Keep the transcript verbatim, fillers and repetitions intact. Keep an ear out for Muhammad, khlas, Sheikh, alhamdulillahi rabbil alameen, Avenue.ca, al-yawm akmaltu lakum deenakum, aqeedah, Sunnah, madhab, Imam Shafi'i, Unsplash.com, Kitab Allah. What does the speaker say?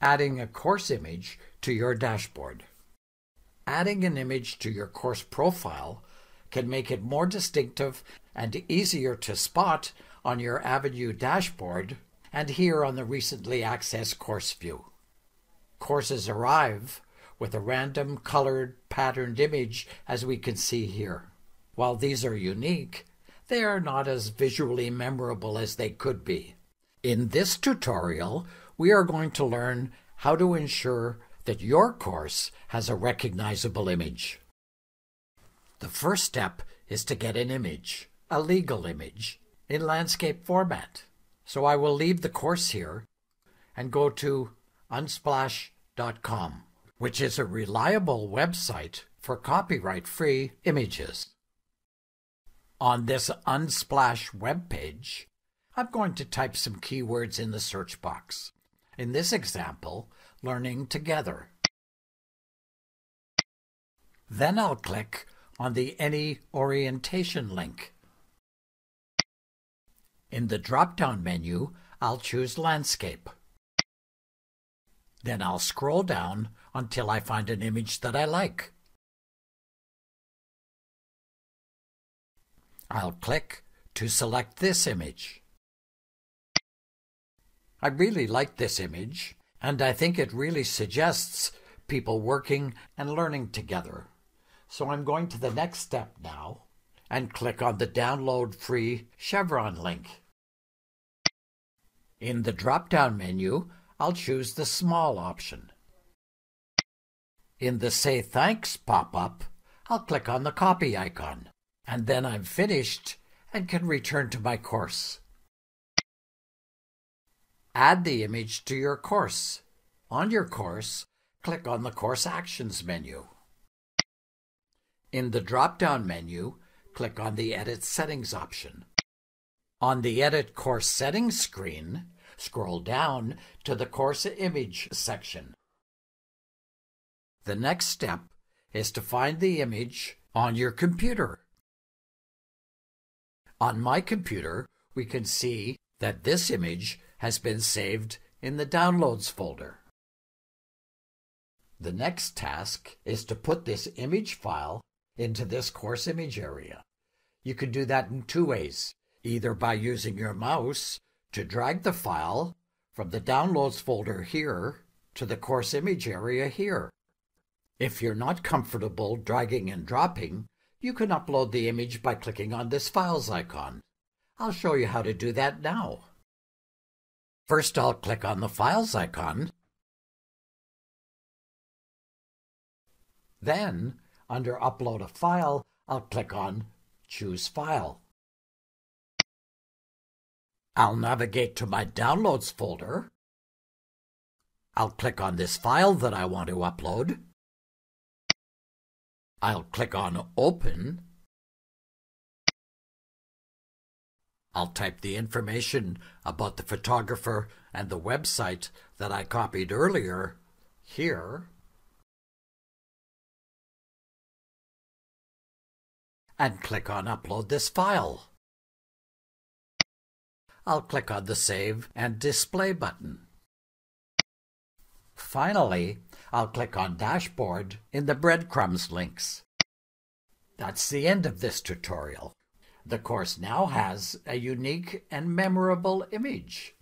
Adding a course image to your dashboard. Adding an image to your course profile can make it more distinctive and easier to spot on your Avenue dashboard and here on the recently accessed course view. Courses arrive with a random colored patterned image, as we can see here. While these are unique, they are not as visually memorable as they could be. In this tutorial, we are going to learn how to ensure that your course has a recognizable image. The first step is to get an image, a legal image, in landscape format. So I will leave the course here and go to unsplash dot com, which is a reliable website for copyright-free images. On this Unsplash webpage, I'm going to type some keywords in the search box. In this example, learning together. Then I'll click on the Any Orientation link. In the drop-down menu, I'll choose Landscape. Then I'll scroll down until I find an image that I like. I'll click to select this image. I really like this image, and I think it really suggests people working and learning together. So I'm going to the next step now and click on the Download Free Chevron link. In the drop-down menu, I'll choose the Small option. In the Say Thanks pop-up, I'll click on the Copy icon, and then I'm finished and can return to my course. Add the image to your course. On your course, click on the Course Actions menu. In the drop-down menu, click on the Edit Settings option. On the Edit Course Settings screen, scroll down to the Course Image section. The next step is to find the image on your computer. On my computer, we can see that this image has been saved in the Downloads folder. The next task is to put this image file into this course image area. You can do that in two ways, either by using your mouse to drag the file from the Downloads folder here to the course image area here. If you're not comfortable dragging and dropping, you can upload the image by clicking on this Files icon. I'll show you how to do that now. First, I'll click on the Files icon. Then, under Upload a File, I'll click on Choose File. I'll navigate to my Downloads folder. I'll click on this file that I want to upload. I'll click on Open. I'll type the information about the photographer and the website that I copied earlier here, and click on Upload this file. I'll click on the Save and Display button. Finally, I'll click on Dashboard in the Breadcrumbs links. That's the end of this tutorial. The course now has a unique and memorable image.